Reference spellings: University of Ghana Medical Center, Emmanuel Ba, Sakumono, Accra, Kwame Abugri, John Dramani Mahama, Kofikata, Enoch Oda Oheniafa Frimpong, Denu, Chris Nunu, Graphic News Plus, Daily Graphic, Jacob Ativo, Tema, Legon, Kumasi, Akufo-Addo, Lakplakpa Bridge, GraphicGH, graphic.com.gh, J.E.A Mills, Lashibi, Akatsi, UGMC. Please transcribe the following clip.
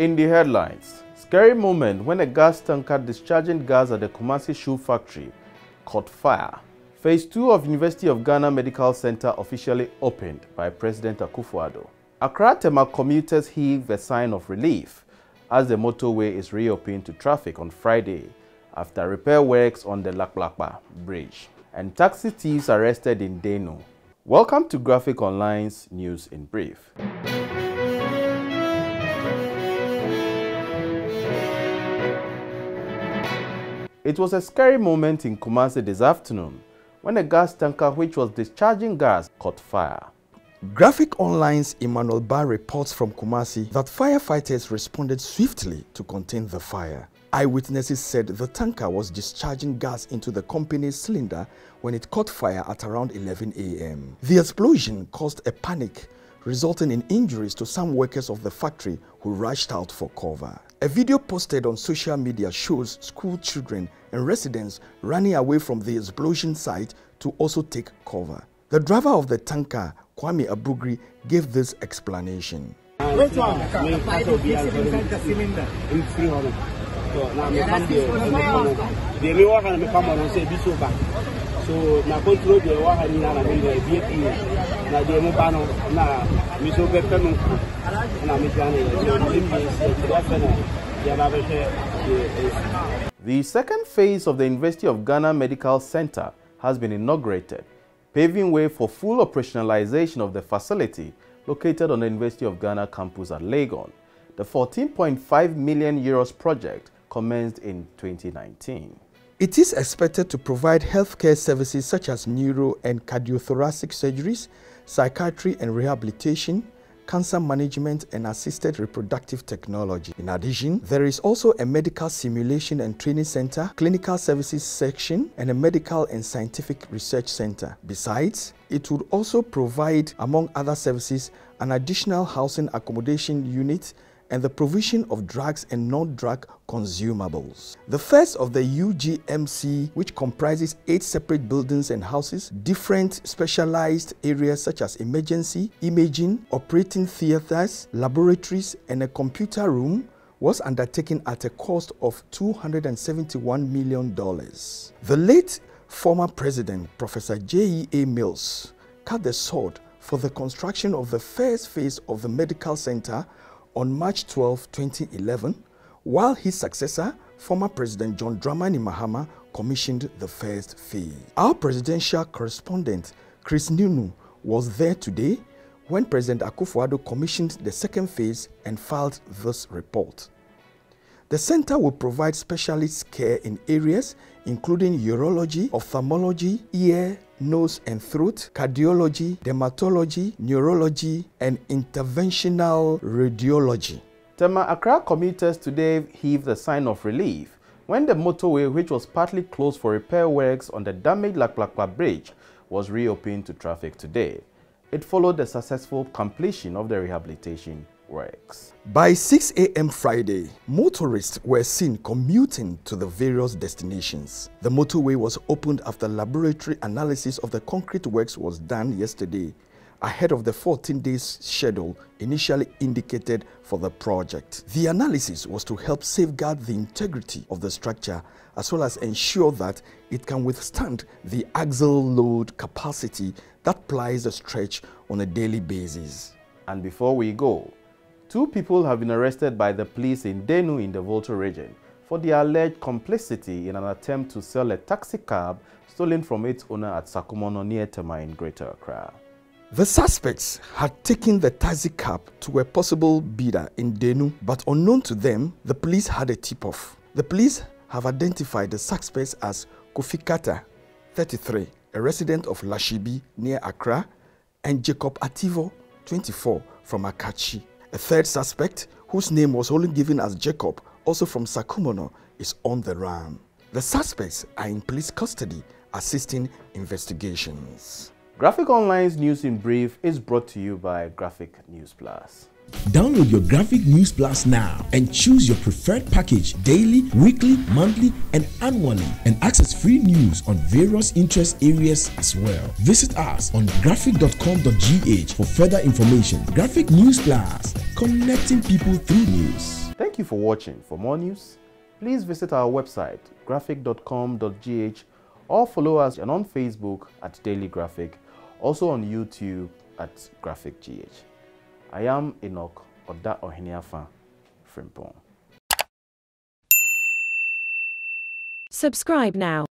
In the headlines, scary moment when a gas tanker discharging gas at the Kumasi shoe factory caught fire. Phase 2 of University of Ghana Medical Center officially opened by President Akufo-Addo. Accra Tema commuters heaved a sign of relief as the motorway is reopened to traffic on Friday after repair works on the Lakplakpa Bridge. And taxi thieves arrested in Denu. Welcome to Graphic Online's News in Brief. It was a scary moment in Kumasi this afternoon when a gas tanker which was discharging gas caught fire. Graphic Online's Emmanuel Ba reports from Kumasi that firefighters responded swiftly to contain the fire. Eyewitnesses said the tanker was discharging gas into the company's cylinder when it caught fire at around 11 a.m. The explosion caused a panic, resulting in injuries to some workers of the factory who rushed out for cover. A video posted on social media shows school children and residents running away from the explosion site to also take cover. The driver of the tanker, Kwame Abugri, gave this explanation. The second phase of the University of Ghana Medical Center has been inaugurated, paving way for full operationalization of the facility located on the University of Ghana campus at Legon. The €14.5 million project commenced in 2019. It is expected to provide healthcare services such as neuro and cardiothoracic surgeries, psychiatry and rehabilitation, cancer management and assisted reproductive technology. In addition, there is also a medical simulation and training center, clinical services section, and a medical and scientific research center. Besides, it would also provide, among other services, an additional housing accommodation unit and the provision of drugs and non-drug consumables. The first of the UGMC, which comprises 8 separate buildings and houses, different specialized areas such as emergency, imaging, operating theaters, laboratories, and a computer room, was undertaken at a cost of $271 million. The late former president, Professor J.E.A. Mills, cut the sword for the construction of the first phase of the medical center on March 12, 2011, while his successor, former President John Dramani Mahama, commissioned the first phase. Our presidential correspondent, Chris Nunu, was there today when President Akufo-Addo commissioned the second phase and filed this report. The center will provide specialist care in areas including urology, ophthalmology, ear, nose and throat, cardiology, dermatology, neurology, and interventional radiology. Tema Accra commuters today heaved a sign of relief when the motorway, which was partly closed for repair works on the damaged Lakplakpa Bridge, was reopened to traffic today. It followed the successful completion of the rehabilitation works. By 6 a.m. Friday, motorists were seen commuting to the various destinations. The motorway was opened after laboratory analysis of the concrete works was done yesterday, ahead of the 14-day schedule initially indicated for the project. The analysis was to help safeguard the integrity of the structure as well as ensure that it can withstand the axle load capacity that plies the stretch on a daily basis. And before we go, 2 people have been arrested by the police in Denu in the Volta region for their alleged complicity in an attempt to sell a taxi cab stolen from its owner at Sakumono near Tema in Greater Accra. The suspects had taken the taxi cab to a possible bidder in Denu, but unknown to them, the police had a tip-off. The police have identified the suspects as Kofikata, 33, a resident of Lashibi near Accra, and Jacob Ativo, 24, from Akatsi. A third suspect, whose name was only given as Jacob, also from Sakumono, is on the run. The suspects are in police custody, assisting investigations. Graphic Online's News in Brief is brought to you by Graphic News Plus. Download your Graphic News Plus now and choose your preferred package daily, weekly, monthly, and annually, and access free news on various interest areas as well. Visit us on graphic.com.gh for further information. Graphic News Plus, connecting people through news. Thank you for watching. For more news, please visit our website, graphic.com.gh, or follow us and on Facebook at Daily Graphic, also on YouTube at GraphicGH. I am Enoch Oda Oheniafa Frimpong. Subscribe now.